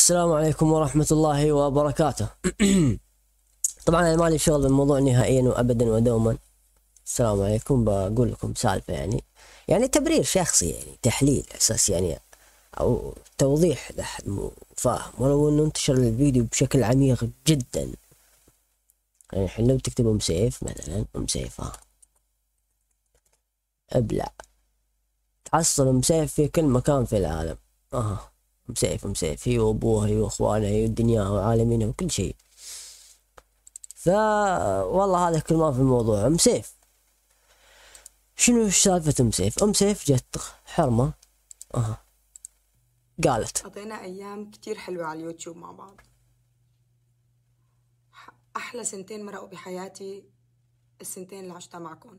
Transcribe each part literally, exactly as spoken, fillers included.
السلام عليكم ورحمة الله وبركاته. طبعا انا مالي شغل بالموضوع نهائيا وابدا ودوما. السلام عليكم، بقول لكم سالفة يعني يعني تبرير شخصي، يعني تحليل اساس، يعني او توضيح لحد مو فاهم، ولو انه انتشر الفيديو بشكل عميق جدا. يعني الحين لو تكتب ام سيف مثلا، ام سيف ها ابلع، تحصل ام سيف في كل مكان في العالم. اها ام سيف ام سيف، هي وابوها هي واخوانها هي ودنياها وعالمينها وكل شيء. فا والله هذا كل ما في الموضوع. ام سيف شنو سالفة ام سيف؟ ام سيف جت حرمة، اها قالت قضينا ايام كتير حلوة على اليوتيوب مع بعض، احلى سنتين مرقوا بحياتي السنتين اللي عشتها معكم،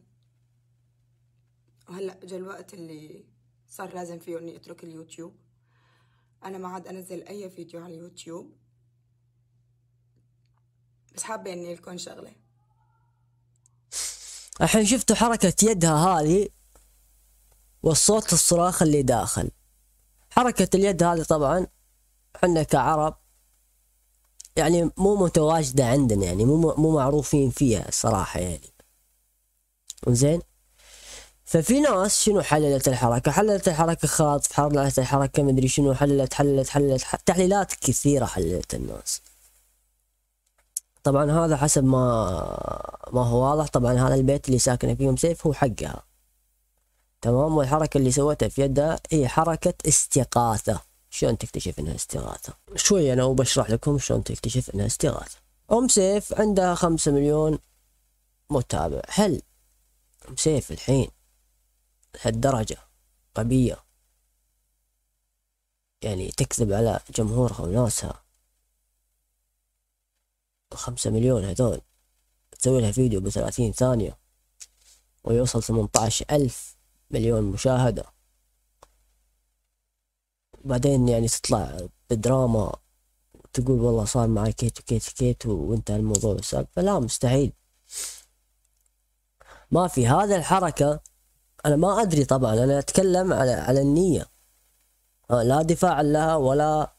وهلا اجى الوقت اللي صار لازم فيه اني اترك اليوتيوب. انا ما عاد انزل اي فيديو على اليوتيوب، بس حابه اني لكم شغله. الحين شفتوا حركه يدها هذه والصوت الصراخ اللي داخل حركه اليد هذه. طبعا احنا كعرب يعني مو متواجده عندنا، يعني مو مو معروفين فيها الصراحه يعني. زين، ففي ناس شنو حللت الحركة، حللت الحركة خاطف، حللت الحركة مدري شنو، حللت حللت حللت تحليلات كثيرة حللت الناس. طبعا هذا حسب ما ما هو واضح. طبعا هذا البيت اللي ساكنة فيه ام سيف هو حقها، تمام، والحركة اللي سوتها في يدها هي حركة استغاثة. شلون تكتشف انها استغاثة؟ شوي انا وبشرح لكم شلون تكتشف انها استغاثة. ام سيف عندها خمسة مليون متابع. هل ام سيف الحين هالدرجة غبية يعني تكذب على جمهورها وناسها؟ خمسة مليون هذول تسوي لها فيديو بثلاثين ثانية ويوصل ثمنتاعش ألف مليون مشاهدة، بعدين يعني تطلع بدراما تقول والله صار معي كيت وكيت وكيت وانتهى الموضوع والسالفة. لا، مستحيل، ما في هذا الحركة. أنا ما أدري، طبعا أنا أتكلم على على النية، لا دفاع لها ولا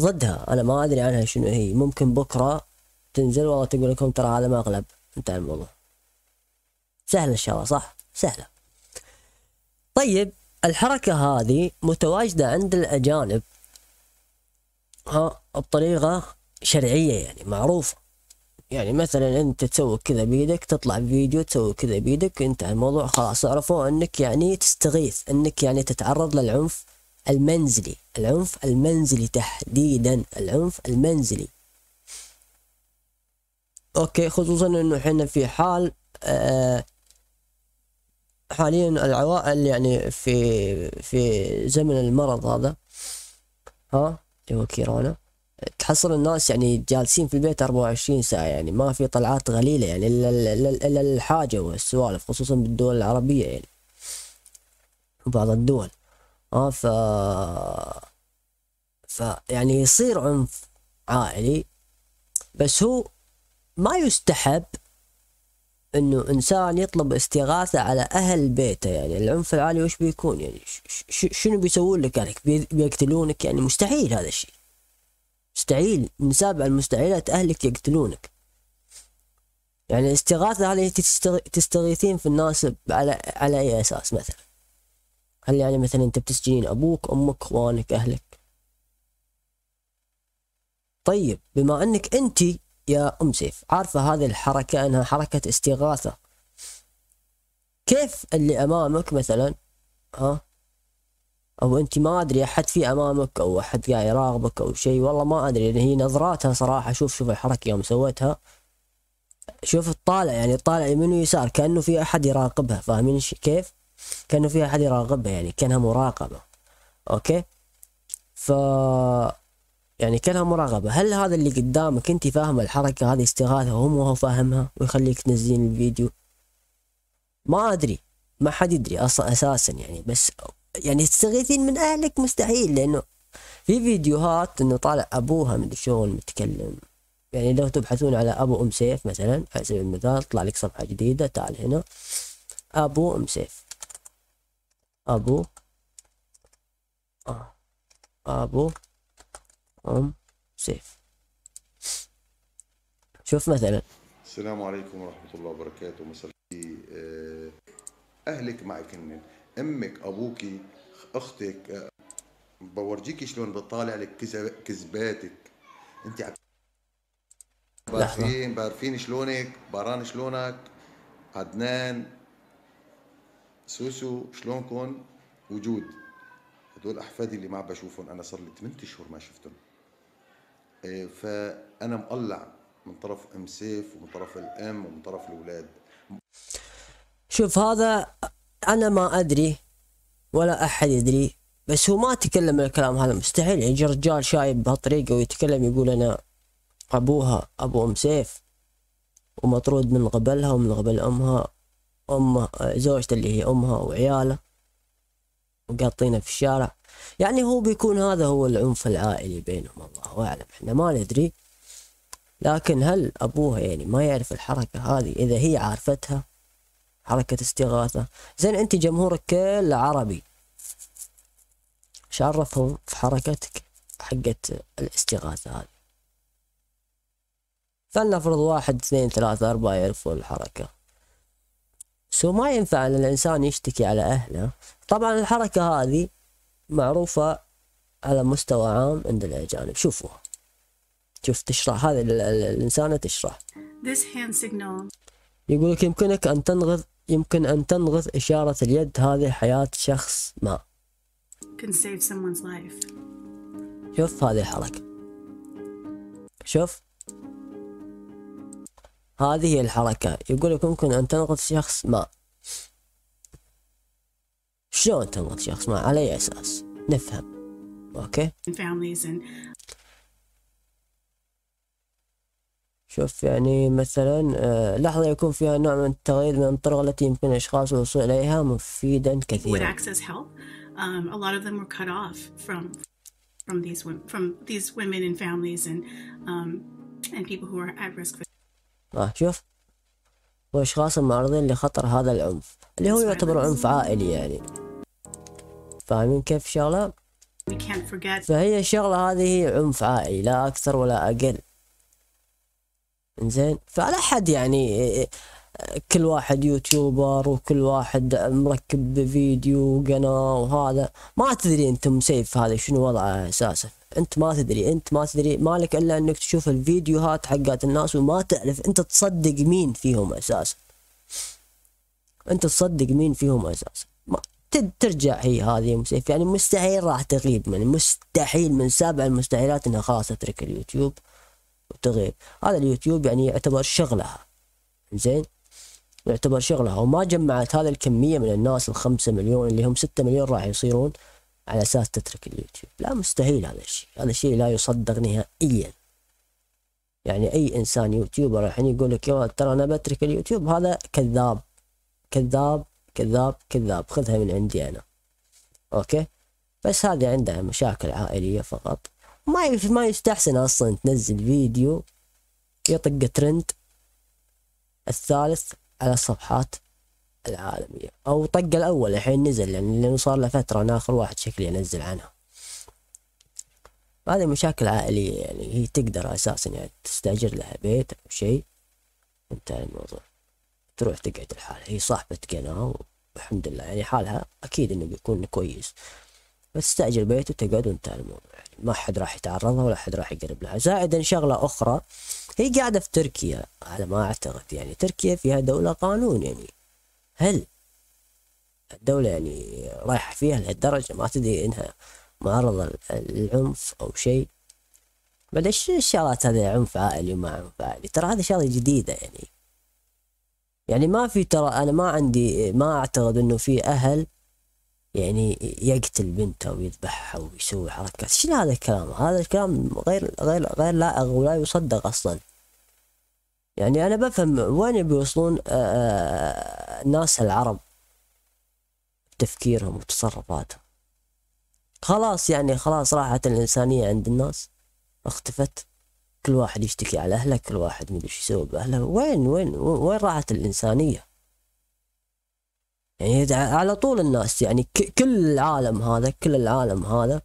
ضدها، أنا ما أدري عنها شنو هي. ممكن بكرة تنزل والله تقول لكم ترى هذا ما أغلب، انتهى الموضوع. سهلة الشغلة صح؟ سهلة. طيب الحركة هذه متواجدة عند الأجانب ها بطريقة شرعية يعني معروفة، يعني مثلا انت تسوي كذا بيدك، تطلع بفيديو تسوي كذا بيدك، انتهى الموضوع خلاص، عرفوا انك يعني تستغيث، انك يعني تتعرض للعنف المنزلي، العنف المنزلي تحديدا، العنف المنزلي. اوكي، خصوصا انه احنا في حال آه حاليا العوائل يعني في في زمن المرض هذا ها اللي هو كورونا، تحصل الناس يعني جالسين في البيت أربعة وعشرين ساعة، يعني ما في طلعات قليلة يعني إلا الحاجة والسوالف، خصوصا بالدول العربية يعني وبعض الدول آه ف... ف يعني يصير عنف عائلي. بس هو ما يستحب إنه إنسان يطلب استغاثة على أهل بيته، يعني العنف العائلي وش بيكون يعني ش... شنو بيسوون لك يعني بيقتلونك؟ يعني مستحيل هذا الشيء، مستحيل، نسابع المستحيلات، أهلك يقتلونك. يعني الاستغاثة هل تستغيثين في الناس على على أي أساس مثلا؟ هل يعني مثلا أنت بتسجنين أبوك أمك إخوانك أهلك؟ طيب بما أنك أنت يا أم سيف عارفة هذه الحركة أنها حركة استغاثة، كيف اللي أمامك مثلا ها او انت ما ادري احد في امامك او احد قاعد يراقبك او شيء، والله ما ادري، لان هي نظراتها صراحه، شوف شوف الحركه يوم سوتها، شوف الطالع يعني طالع يمين ويسار كانه في احد يراقبها، فاهمين كيف؟ كانه في احد يراقبها يعني كانها مراقبه. اوكي، ف يعني كانها مراقبه. هل هذا اللي قدامك انت فاهمه الحركه هذه استغاثه وهم وهو فاهمها ويخليك تنزلين الفيديو؟ ما ادري، ما حد يدري اصلا اساسا يعني. بس يعني تستغيثين من اهلك مستحيل، لانه في فيديوهات انه طالع ابوها من شلون متكلم، يعني لو تبحثون على ابو ام سيف مثلا على سبيل المثال طلع لك صفحه جديده، تعال هنا ابو ام سيف، ابو ابو ام سيف. شوف مثلا: السلام عليكم ورحمه الله وبركاته، مساء الخير. اهلك معك هن امك ابوكي اختك، بورجيكي شلون بطالع لك كذباتك انت. بعرفين بعرفين شلونك، باران شلونك، عدنان، سوسو شلونكم، وجود. هدول احفادي اللي ما عم بشوفهم، انا صار لي ثمانية اشهر ما شفتهم. فانا مقلع من طرف ام سيف ومن طرف الام ومن طرف الاولاد. شوف، هذا انا ما ادري ولا احد يدري، بس هو ما تكلم الكلام هذا، مستحيل يجي رجال شايب بهالطريقه ويتكلم يقول انا ابوها ابو ام سيف ومطرود من قبلها ومن قبل امها، امها زوجته اللي هي امها وعياله، وقاطينه في الشارع. يعني هو بيكون هذا هو العنف العائلي بينهم، الله اعلم، احنا ما ندري. لكن هل ابوها يعني ما يعرف الحركه هذه؟ اذا هي عارفتها حركه استغاثه، زين انت جمهورك كله عربي، شعرفهم في حركتك حقت الاستغاثه هذه. فلنفرض واحد اثنين ثلاثة أربعة يعرفوا الحركة، سو ما ينفع أن الإنسان يشتكي على أهله. طبعا الحركة هذه معروفة على مستوى عام عند الأجانب، شوفوها، شوف تشرح هذه الإنسانة تشرح. يقولك يمكنك أن تنغذ يمكن أن تنغذ إشارة اليد هذه حياة شخص ما. شوف هذه الحركة، شوف هذه هي الحركة، يقولك ممكن أن تنقذ شخص ما. شلون تنقذ شخص ما؟ على أي أساس؟ نفهم، أوكي؟ شوف يعني مثلا آه لحظة يكون فيها نوع من التغيير من الطرق التي يمكن الأشخاص الوصول إليها مفيدا كثيرا. آه شوف، وأشخاص معرضين لخطر هذا العنف اللي هو يعتبر عنف عائلي، يعني فاهمين كيف شغلة؟ فهي الشغلة هذه عنف عائلي لا أكثر ولا أقل، إنزين؟ فعلى حد يعني كل واحد يوتيوبر وكل واحد مركب بفيديو قناة وهذا، ما تدري أنت أم سيف هذا شنو وضعه أساسا، أنت ما تدري، أنت ما تدري، مالك إلا أنك تشوف الفيديوهات حقات الناس وما تعرف أنت تصدق مين فيهم أساسا، أنت تصدق مين فيهم أساسا. ما ترجع هي هذه أم سيف، يعني مستحيل راح تغيب، من مستحيل، من سابع المستحيلات أنها خلاص تترك اليوتيوب وتغيب. هذا اليوتيوب يعني يعتبر شغلها، زين؟ يعتبر شغلها، وما جمعت هذا الكمية من الناس الخمسة مليون اللي هم ستة مليون راح يصيرون على أساس تترك اليوتيوب، لا مستحيل هذا الشيء، هذا الشيء لا يصدق نهائيا. يعني أي إنسان يوتيوبر الحين يقول لك يا ترى أنا بترك اليوتيوب، هذا كذاب كذاب كذاب كذاب، خذها من عندي أنا، أوكي؟ بس هذه عندها مشاكل عائلية فقط، ما ما يستحسن أصلا تنزل فيديو يطق ترند الثالث على الصفحات العالمية، أو طق الأول الحين نزل، يعني لأنه صار له فترة، أنا آخر واحد شكلي أنزل عنها. هذه مشاكل عائلية، يعني هي تقدر أساسا يعني تستأجر لها بيت أو شيء، انتهى الموضوع، تروح تقعد لحالها، هي صاحبة قناة والحمد لله، يعني حالها أكيد إنه بيكون كويس، بس تستأجر بيت وتقعد وانتهى الموضوع، يعني ما حد راح يتعرضها ولا حد راح يقرب لها. زائدا شغلة أخرى، هي قاعدة في تركيا على ما أعتقد، يعني تركيا فيها دولة قانون، يعني هل الدولة يعني رايحة فيها لهالدرجة ما تدري إنها معرضة للعنف أو شيء؟ بعد إيش الشغلات هذه، عنف عائلي وما عنف عائلي؟ ترى هذه شغلة جديدة، يعني يعني ما في، ترى أنا ما عندي، ما أعتقد إنه في أهل يعني يقتل بنته ويذبحها ويسوي حركات، شنو هذا الكلام؟ هذا الكلام غير غير غير لائق ولا يصدق أصلا. يعني أنا بفهم وين بيوصلون الناس العرب بتفكيرهم وتصرفاتهم، خلاص يعني خلاص راحت الإنسانية عند الناس، اختفت، كل واحد يشتكي على أهله، كل واحد مدري شو يسوي بأهله، وين وين وين راحت الإنسانية؟ يعني على طول الناس، يعني كل العالم هذا، كل العالم هذا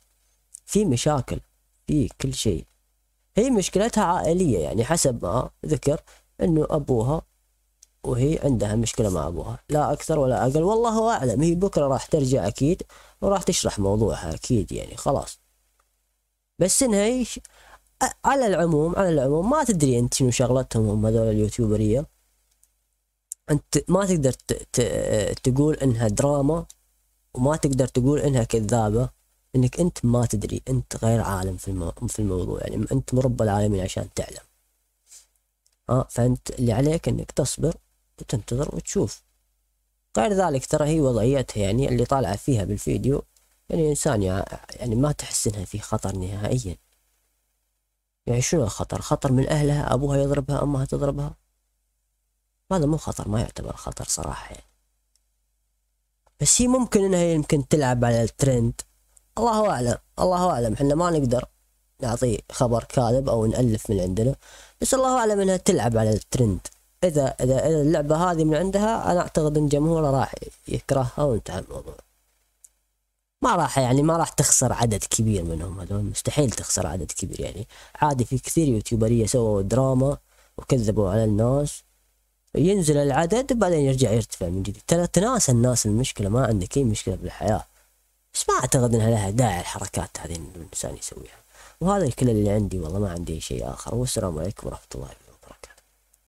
في مشاكل، في كل شيء، هي مشكلتها عائلية، يعني حسب ما ذكر انه ابوها وهي عندها مشكلة مع ابوها، لا اكثر ولا اقل، والله اعلم. هي بكرة راح ترجع اكيد وراح تشرح موضوعها اكيد، يعني خلاص. بس انها ايش، على العموم على العموم ما تدري انت شنو شغلتهم هم هذول اليوتيوبرية، انت ما تقدر تقول انها دراما وما تقدر تقول انها كذابة، انك انت ما تدري، انت غير عالم في المو... في الموضوع، يعني انت مرب العالمين عشان تعلم. اه فانت اللي عليك انك تصبر وتنتظر وتشوف. غير ذلك ترى هي وضعيتها يعني اللي طالعة فيها بالفيديو، يعني انسان يعني ما تحس انها في خطر نهائيا. يعني شنو الخطر؟ خطر من اهلها، ابوها يضربها، امها تضربها، هذا مو خطر، ما يعتبر خطر صراحة يعني. بس هي ممكن انها يمكن تلعب على الترند، الله اعلم الله اعلم، احنا ما نقدر نعطي خبر كاذب او نألف من عندنا، بس الله اعلم انها تلعب على الترند. اذا اذا اللعبة هذه من عندها انا اعتقد ان جمهورها راح يكرهها وانتهى الموضوع. ما راح يعني ما راح تخسر عدد كبير منهم هذول، مستحيل تخسر عدد كبير يعني، عادي في كثير يوتيوبرية سووا دراما وكذبوا على الناس، ينزل العدد وبعدين يرجع يرتفع من جديد. تناسى الناس المشكلة، ما عندك أي مشكلة بالحياة، بس ما أعتقد أنها لها داعي الحركات هذه الإنسان يسويها. وهذا الكل اللي عندي، والله ما عندي شيء آخر، والسلام عليكم ورحمة الله وبركاته.